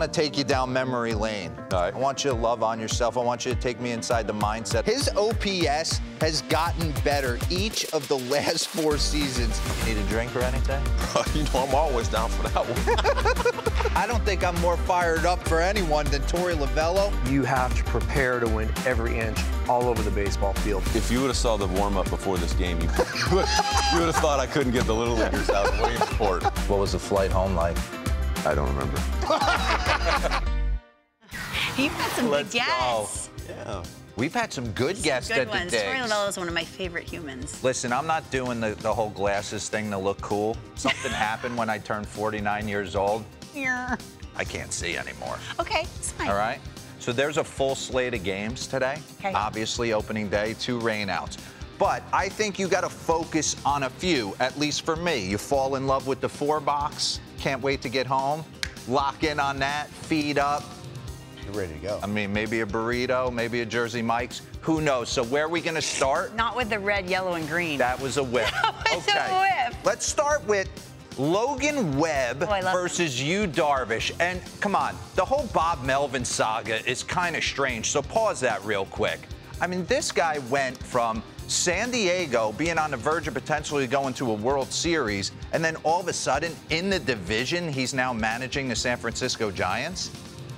I want to take you down memory lane. All right. I want you to love on yourself. I want you to take me inside the mindset. His OPS has gotten better each of the last 4 seasons. Need a drink or anything? You know, I'm always down for that one. I don't think I'm more fired up for anyone than Torey Lovullo. You have to prepare to win every inch all over the baseball field. If you would have saw the warm-up before this game, you would have thought I couldn't get the little leaguers out of Williamsport. What was the flight home like? I don't remember. You've had some good guests. Yeah. We've had some good guests today. Torey Lovullo is one of my favorite humans. Listen, I'm not doing the whole glasses thing to look cool. Something happened when I turned 49 years old. Yeah. I can't see anymore. Okay, it's fine. All right? So there's a full slate of games today. Okay. Obviously, opening day, 2 rainouts. But I think you got to focus on a few, at least for me. You fall in love with the 4 box. Can't wait to get home. Lock in on that. Feed up. You're ready to go. I mean, maybe a burrito, maybe a Jersey Mike's. Who knows? So where are we going to start? Not with the red, yellow, and green. That was a whip. That was a whip. Let's start with Logan Webb versus Yu Darvish. And come on, the whole Bob Melvin saga is kind of strange. So pause that real quick. I mean, this guy went from San Diego being on the verge of potentially going to a World Series, and then all of a sudden, in the division, he's now managing the San Francisco Giants.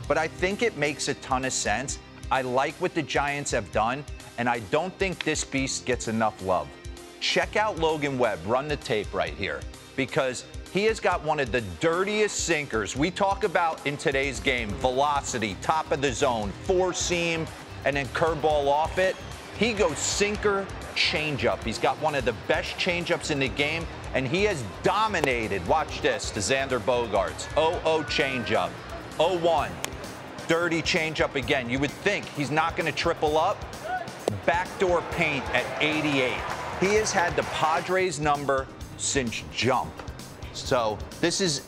But I think it makes a ton of sense. I like what the Giants have done, and I don't think this beast gets enough love. Check out Logan Webb. Run the tape right here, because he has got one of the dirtiest sinkers we talk about in today's game. Velocity, top of the zone, 4 seam, and then curveball off it. He goes sinker, changeup. He's got one of the best changeups in the game, and he has dominated. Watch this to Xander Bogaerts. 0-0 changeup. 0-1. Dirty changeup again. You would think he's not going to triple up. Backdoor paint at 88. He has had the Padres number since jump. So this is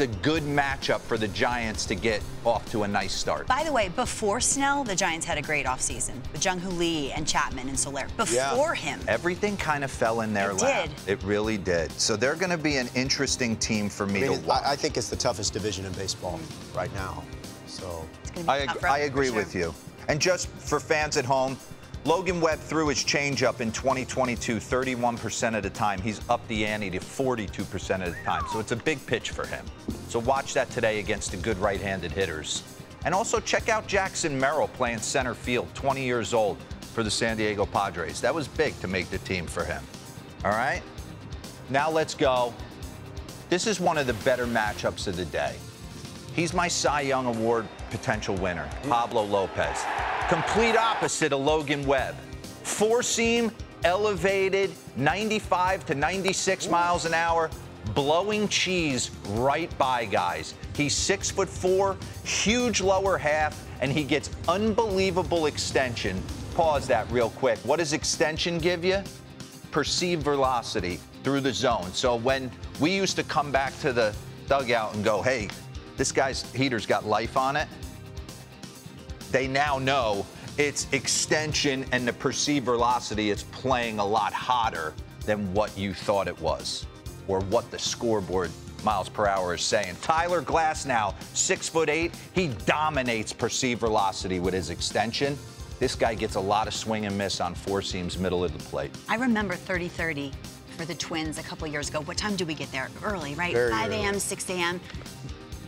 a good matchup for the Giants to get off to a nice start. By the way, before Snell, the Giants had a great offseason with Jung-Hoo Lee and Chapman and Soler. Before him. Everything kind of fell in their lap. It really did. So they're going to be an interesting team for me to watch. I think it's the toughest division in baseball right now. So I agree with you. And just for fans at home, Logan Webb threw his changeup in 2022 31% of the time. He's up the ante to 42% of the time. So it's a big pitch for him. So watch that today against the good right-handed hitters. And also check out Jackson Merrill playing center field, 20 years old for the San Diego Padres. That was big to make the team for him. All right? Now let's go. This is one of the better matchups of the day. He's my Cy Young Award potential winner, Pablo López. Complete opposite of Logan Webb. 4 seam, elevated, 95 to 96 miles an hour, blowing cheese right by guys. He's 6'4", huge lower half, and he gets unbelievable extension. Pause that real quick. What does extension give you? Perceived velocity through the zone. So when we used to come back to the dugout and go, hey, this guy's heater's got life on it, they now know it's extension, and the perceived velocity is playing a lot hotter than what you thought it was or what the scoreboard miles per hour is saying. Tyler Glass now, 6'8". He dominates perceived velocity with his extension. This guy gets a lot of swing and miss on 4 seams middle of the plate. I remember 30-30 for the Twins a couple years ago. What time do we get there? Early, right? 5 a.m., 6 a.m.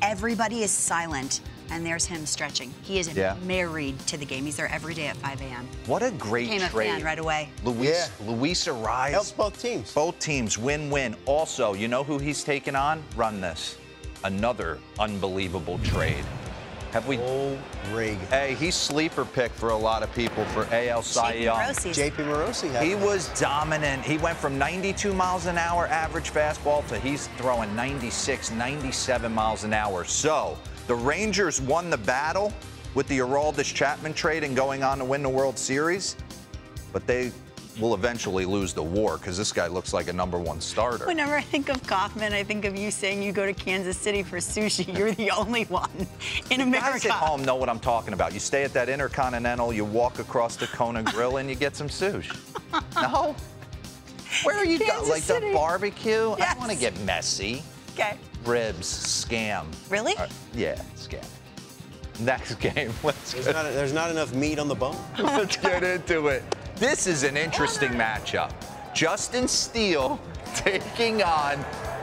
Everybody is silent. And there's him stretching. He is married to the game. He's there every day at 5 a.m. What a great trade. Became a fan right away. Luis arrives. Helps both teams. Both teams, win-win. Also, you know who he's taking on? Run this. Another unbelievable trade. Have we? Oh, Reagan. Hey, he's sleeper pick for a lot of people for AL Cy Young. J.P. Morosi. He was dominant. He went from 92 miles an hour average fastball to he's throwing 96, 97 miles an hour. So the Rangers won the battle with the Aroldis Chapman trade and going on to win the World Series, but they will eventually lose the war because this guy looks like a #1 starter. Whenever I think of Kaufman, I think of you saying you go to Kansas City for sushi. You're the only one in America. You guys at home know what I'm talking about. You stay at that Intercontinental, you walk across the Kona grill, and you get some sushi. No? Where are you going? Like the barbecue? Yes. I don't want to get messy. Okay. Ribs, scam. Really? Yeah, scam. Next game. There's not enough meat on the bone. Let's get into it. This is an interesting matchup. Justin Steele taking on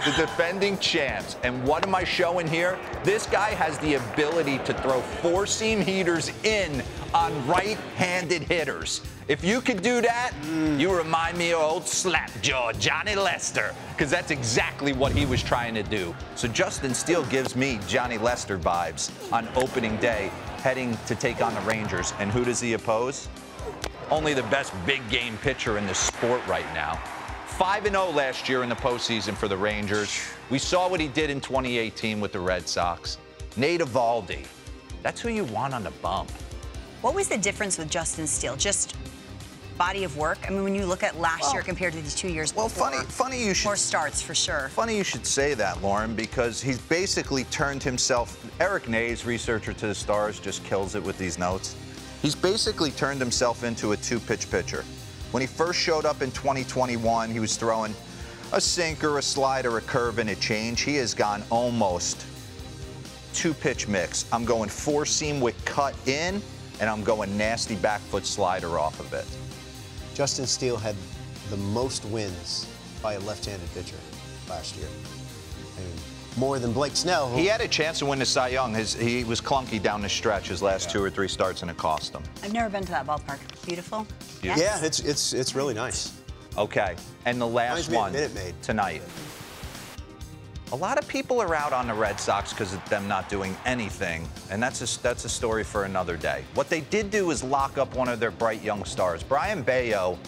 the defending champs. And what am I showing here? This guy has the ability to throw four-seam heaters in on right-handed hitters. If you could do that, you remind me of old slapjaw Johnny Lester, because that's exactly what he was trying to do. So Justin Steele gives me Johnny Lester vibes on opening day, heading to take on the Rangers. And who does he oppose? Only the best big game pitcher in the sport right now. 5-0 last year in the postseason for the Rangers. We saw what he did in 2018 with the Red Sox. Nate Eovaldi, that's who you want on the bump. What was the difference with Justin Steele? Just body of work? I mean, when you look at last year compared to the 2 years before. Well, funny you should... More starts, for sure. Funny you should say that, Lauren, because he's basically turned himself... Eric Nase, researcher to the stars, just kills it with these notes. He's basically turned himself into a two-pitch pitcher. When he first showed up in 2021, he was throwing a sinker, a slider, a curve, and a change. He has gone almost two-pitch mix. I'm going four-seam with cut in, and I'm going nasty back foot slider off of it. Justin Steele had the most wins by a left-handed pitcher last year. I mean, more than Blake Snell. He had a chance to win the Cy Young. He was clunky down the stretch his last two or three starts, and it cost him. I've never been to that ballpark. Beautiful. Yes. Yeah, it's really nice. Okay, and the last one tonight. A lot of people are out on the Red Sox because of them not doing anything, and that's a story for another day. What they did do is lock up one of their bright young stars. Brian Bello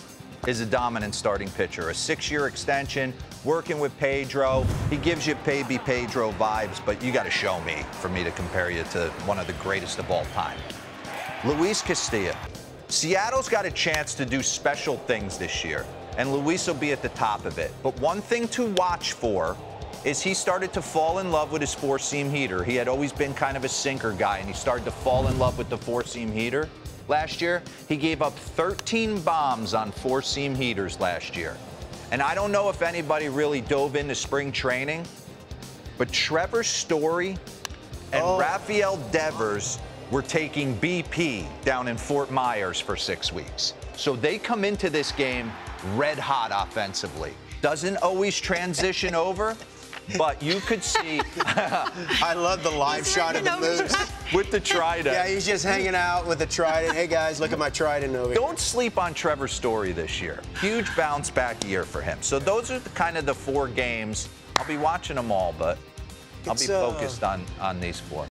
is a dominant starting pitcher, a 6-year extension, working with Pedro. He gives you baby Pedro vibes, but you got to show me for me to compare you to one of the greatest of all time. Luis Castillo. Seattle's got a chance to do special things this year, and Luis will be at the top of it. But one thing to watch for is he started to fall in love with his four-seam heater. He had always been kind of a sinker guy, and he started to fall in love with the four-seam heater. Last year, he gave up 13 bombs on four-seam heaters last year. And I don't know if anybody really dove into spring training, but Trevor Story and Rafael Devers were taking BP down in Fort Myers for 6 weeks. So they come into this game red hot offensively. Doesn't always transition over, but you could see. I love the live shot of the moose with the trident. Yeah, he's just hanging out with the trident. Hey, guys, look at my trident over here. Don't sleep on Trevor Story this year. Huge bounce back year for him. So those are kind of the four games. I'll be watching them all, but I'll be focused on these four.